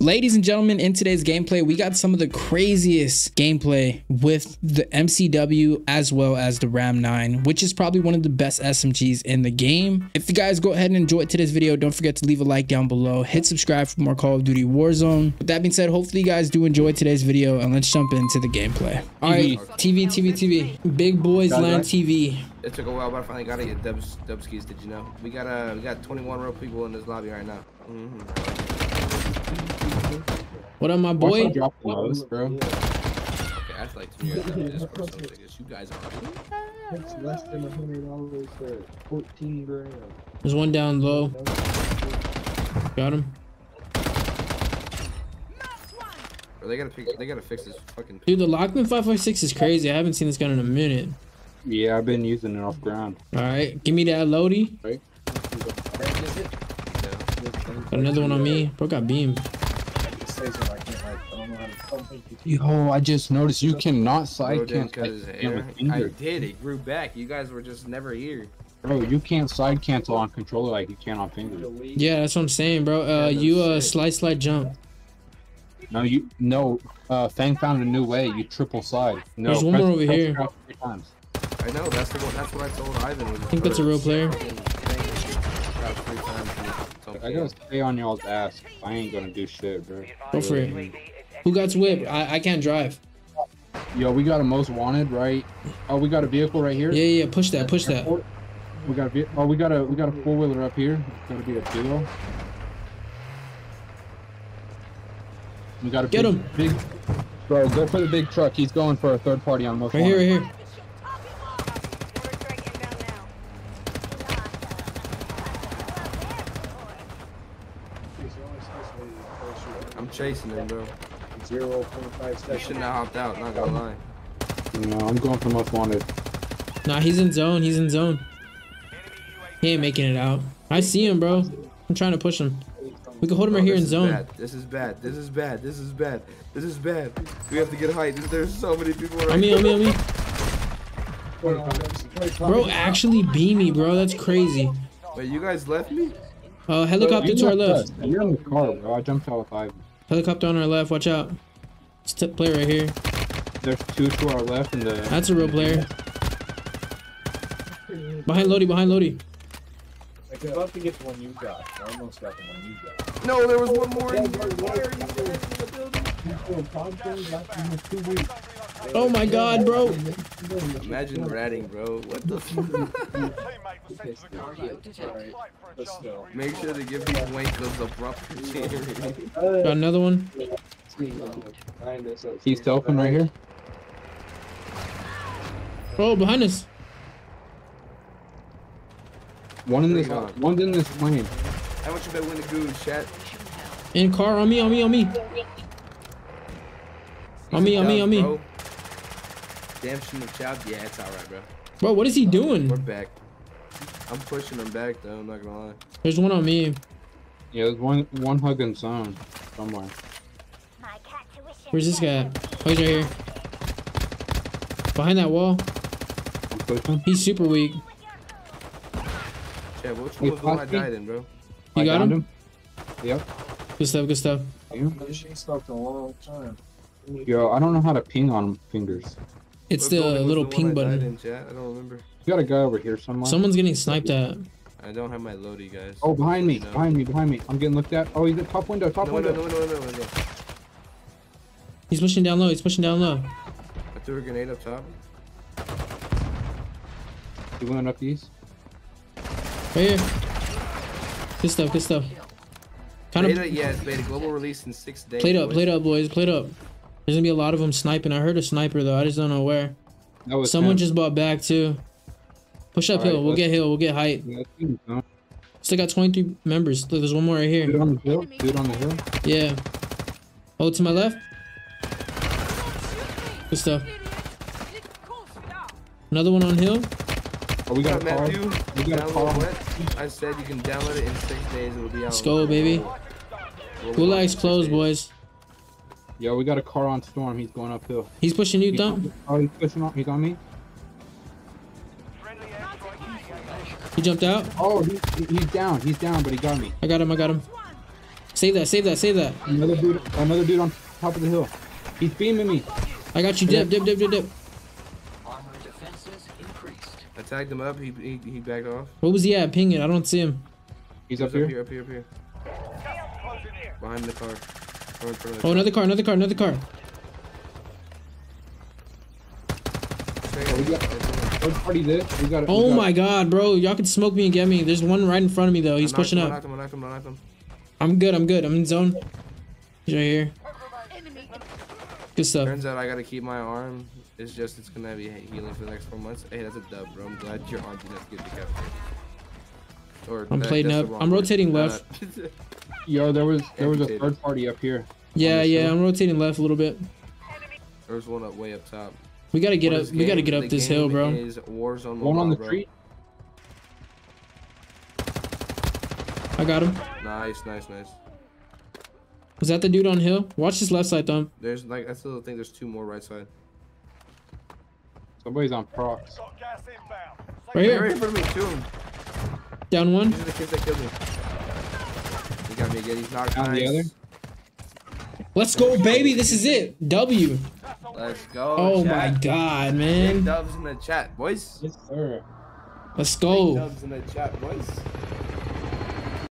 Ladies and gentlemen, in today's gameplay, we got some of the craziest gameplay with the MCW as well as the Ram 9, which is probably one of the best SMGs in the game. If you guys go ahead and enjoyed today's video, don't forget to leave a like down below. Hit subscribe for more Call of Duty Warzone. With that being said, hopefully you guys do enjoy today's video, and let's jump into the gameplay. All right, TV. Big boys land TV. It took a while, but I finally got to get dub skis. Did you know we got 21 real people in this lobby right now? What up, my boy? There's one down low. Got him. They gotta fix this fucking. Dude, the Lockman 556 is crazy. I haven't seen this gun in a minute. Yeah, I've been using it off ground. All right, give me that Lodi. Right. Got another one on me. Bro got beamed. Yo, I just noticed you cannot sidecamp. I did. It grew back. You guys were just never here. Bro, you can't side cancel on controller like you can on finger. Yeah, that's what I'm saying, bro. Slide jump. No, Fang found a new way. You triple side. No, there's one more over here. I know, that's the one. That's what I told Ivan. I think that's a real player. I gotta stay on y'all's ass. I ain't gonna do shit, bro. Go for it. Who got whipped? I can't drive. Yo, we got a most wanted, right? Oh, we got a vehicle right here. Yeah, push that, We got a we got a four wheeler up here. It's gonna be a duo. We got a get him, big bro. Go for the big truck. He's going for a third party on most wanted. Right here. I'm chasing him, bro. 0.5 seconds. You shouldn't have hopped out, not gonna lie. No, I'm going for most wanted. Nah, he's in zone. He ain't making it out. I see him, bro. I'm trying to push him. We can hold him right here in zone. This is bad. We have to get height. There's so many people around. I mean. Bro, actually beam me, bro. That's crazy. Wait, you guys left me? Helicopter to our left. You're in the car, bro. I jumped out with Ivan. Helicopter on our left. Watch out. Step player right here. There's two to our left. That's a real player. Behind Lodi. Like, I thought to get the one you got. I almost got the one you got. No, there was one more in the building. Oh my god, bro. Imagine ratting, bro. What the fuck? Make sure to give these wankers a proper cheering. Got another one. He's stealthing right here. Bro, behind us. One's in this plane. How much you bet win the goon, chat? In car, on me. Bro. Damn, shooting the job. Yeah, it's alright, bro. Bro, what is he doing? We're back. I'm pushing him back, though. I'm not gonna lie. There's one on me. Yeah, there's one hugging zone somewhere. Where's this guy? Oh, he's right here. Behind that wall. I'm pushing. He's super weak. Yeah, which one was the one I died in, bro? You got him? Yep. Good stuff. Yo, I don't know how to ping on fingers. It's the little ping button. I don't remember. You got a guy over here somewhere. Someone's getting sniped at. I don't have my Lodi, guys. Oh, behind me. I'm getting looked at. Oh, he's at top window. No. He's pushing down low. I threw a grenade up top. He went up these. Right here. Good stuff. It's beta. Global release in 6 days. Played up, boys. There's gonna be a lot of them sniping. I heard a sniper though. I just don't know where. Someone just bought back too. Push uphill. Right, we'll get height. Still got 23 members. Look, there's one more right here. Dude on the hill. Yeah. Oh, to my left. Good stuff. Another one on hill. Oh, we got a car. I said you can download it in 6 days. It'll be out. Let's go, baby. Gulag's closed, boys. Yo, we got a car on storm. He's going uphill. He's pushing you, Thumb. Oh, he's pushing on. He's on me. He jumped out. Oh, he's down. But he got me. I got him. Save that, save that, save that. Another dude on top of the hill. He's beaming me. I got you, dip, dip, dip, dip, dip. I tagged him up, he backed off. What was he at? Ping it, I don't see him. He's up, up here, up here, up here. Behind the car. Oh, another car, another car, another car. Oh my god, bro. Y'all can smoke me and get me. There's one right in front of me, though. He's pushing up. I'm good, I'm good. I'm in zone. He's right here. Good stuff. Turns out I gotta keep my arm. It's just, it's gonna be healing for the next 4 months. Hey, that's a dub, bro. I'm glad you're on. That's good to capture. Or I'm playing up. I'm rotating left. Yo, there was a third party up here. Yeah, yeah. I'm rotating left a little bit. There's one up way up top. We gotta get up. We gotta get up this hill, bro. Warzone one on the tree. I got him. Nice, nice, nice. Was that the dude on hill? Watch this left side, Thumb. There's like, I still think there's two more right side. Somebody's on procs. Right here. Right in front of me, two of them. Down one. These are the kids that killed me. He got me again. He's knocked down the other. Let's go, baby. This is it. W. Let's go. Oh my god, man. Big dubs in the chat, boys. Yes, sir. Let's go. Big dubs in the chat, boys.